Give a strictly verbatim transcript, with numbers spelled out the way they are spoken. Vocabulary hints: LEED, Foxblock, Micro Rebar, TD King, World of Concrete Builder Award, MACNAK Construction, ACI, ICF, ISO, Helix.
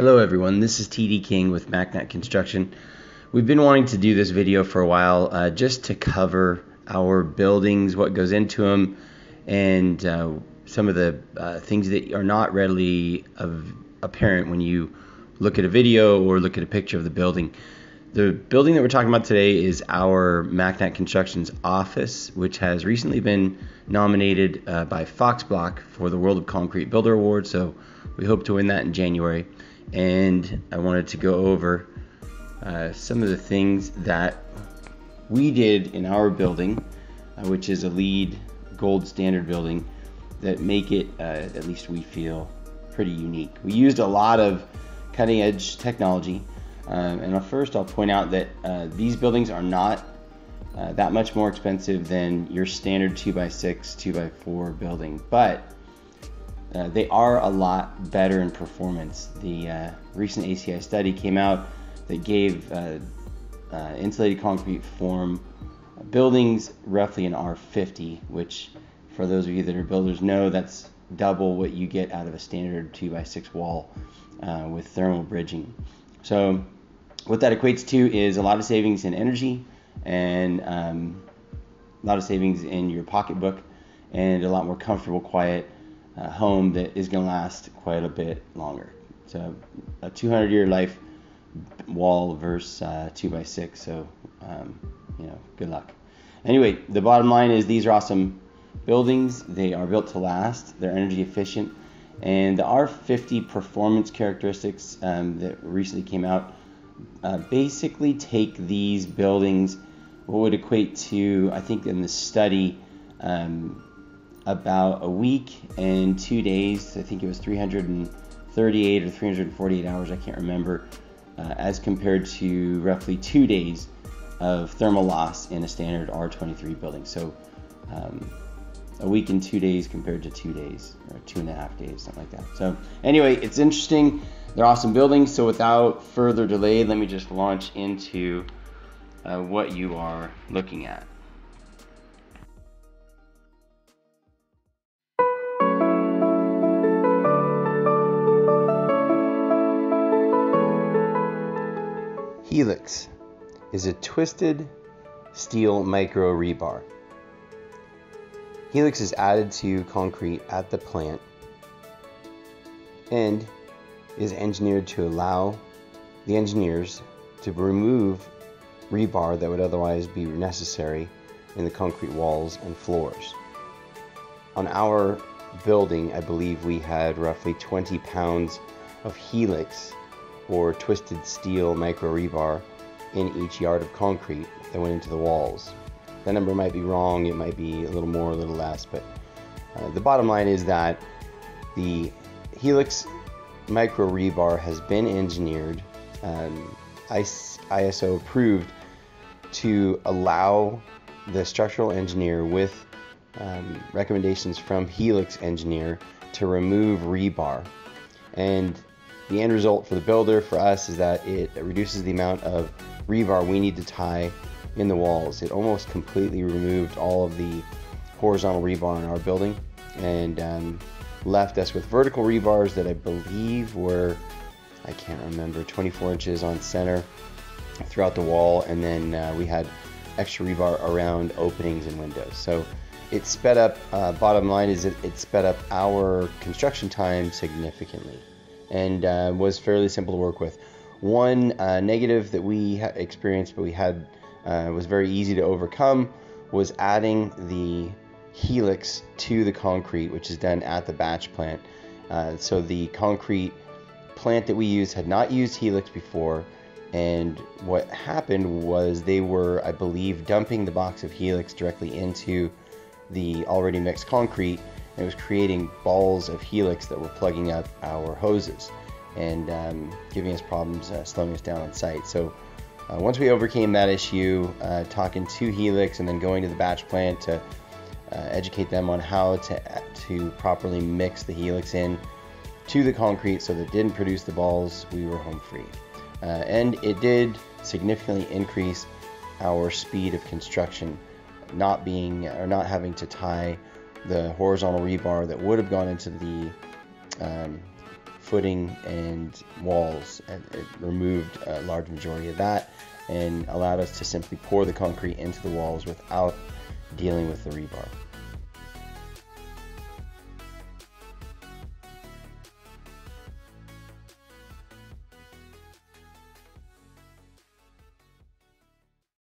Hello everyone, this is T D King with MACNAK Construction. We've been wanting to do this video for a while uh, just to cover our buildings, what goes into them, and uh, some of the uh, things that are not readily of apparent when you look at a video or look at a picture of the building. The building that we're talking about today is our MACNAK Construction's office, which has recently been nominated uh, by Foxblock for the World of Concrete Builder Award, so we hope to win that in January. And I wanted to go over uh, some of the things that we did in our building, uh, which is a LEED gold standard building, that make it, uh, at least we feel, pretty unique. We used a lot of cutting edge technology, um, and first I'll point out that uh, these buildings are not uh, that much more expensive than your standard two by six, two by four building, but Uh, they are a lot better in performance. The uh, recent A C I study came out that gave uh, uh, insulated concrete form buildings roughly an R fifty, which for those of you that are builders know that's double what you get out of a standard two by six wall uh, with thermal bridging. So what that equates to is a lot of savings in energy and um, a lot of savings in your pocketbook and a lot more comfortable, quiet Uh, home that is going to last quite a bit longer. So a two hundred year life wall versus uh, two by six, so um, you know, good luck. Anyway, the bottom line is these are awesome buildings. They are built to last, they're energy efficient, and the R fifty performance characteristics um, that recently came out uh, basically take these buildings, what would equate to, I think in the study, um, about a week and two days, I think it was three hundred thirty-eight or three hundred forty-eight hours, I can't remember, uh, as compared to roughly two days of thermal loss in a standard R twenty-three building. So um, a week and two days compared to two days, or two and a half days, something like that. So anyway, it's interesting. They're awesome buildings. So without further delay, let me just launch into uh, what you are looking at. Helix is a twisted steel micro rebar. Helix is added to concrete at the plant and is engineered to allow the engineers to remove rebar that would otherwise be necessary in the concrete walls and floors. On our building, I believe we had roughly twenty pounds of Helix or twisted steel micro rebar in each yard of concrete that went into the walls. That number might be wrong, it might be a little more, a little less, but uh, the bottom line is that the Helix micro rebar has been engineered, um, I S O approved, to allow the structural engineer with um, recommendations from Helix engineer to remove rebar. And the end result for the builder, for us, is that it reduces the amount of rebar we need to tie in the walls. It almost completely removed all of the horizontal rebar in our building and um, left us with vertical rebars that I believe were, I can't remember, twenty-four inches on center throughout the wall, and then uh, we had extra rebar around openings and windows. So it sped up, uh, bottom line is it, it sped up our construction time significantly, and uh, was fairly simple to work with. One uh, negative that we had experienced, but we had uh, was very easy to overcome, was adding the Helix to the concrete, which is done at the batch plant. Uh, so the concrete plant that we used had not used Helix before, and what happened was they were, I believe, dumping the box of Helix directly into the already mixed concrete. It was creating balls of Helix that were plugging up our hoses and um, giving us problems, uh, slowing us down on site. So uh, once we overcame that issue, uh, talking to Helix and then going to the batch plant to uh, educate them on how to, to properly mix the Helix in to the concrete so that it didn't produce the balls, we were home free. Uh, and it did significantly increase our speed of construction, not being or not having to tie the horizontal rebar that would have gone into the um, footing and walls, and it removed a large majority of that and allowed us to simply pour the concrete into the walls without dealing with the rebar.